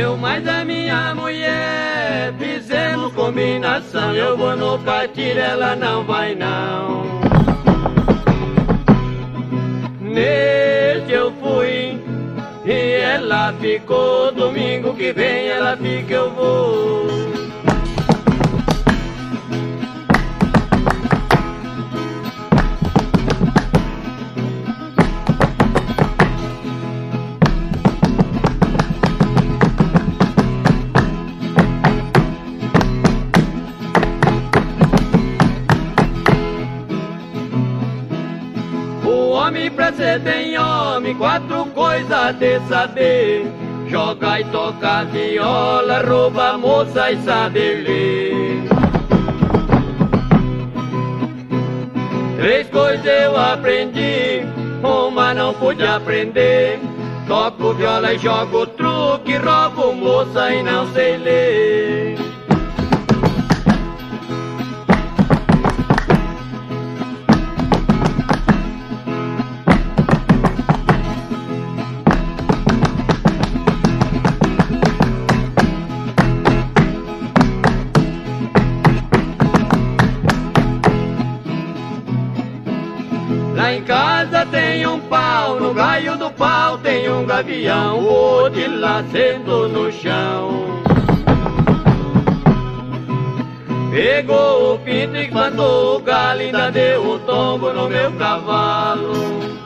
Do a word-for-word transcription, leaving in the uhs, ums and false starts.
Eu mais a minha mulher fizemos combinação. Eu vou no patilho, ela não vai não. Nesse eu fui e ela ficou. Domingo que vem ela fica, eu vou. Homem pra ser bem homem, quatro coisas de saber: joga e toca viola, rouba moça e sabe ler. Três coisas eu aprendi, uma não pude aprender: toco viola e jogo truque, roubo moça e não sei ler. Lá em casa tem um pau, no galho do pau tem um gavião, o outro lá sendo no chão. Pegou o pinto e mandou o galho, ainda deu um tombo no meu cavalo.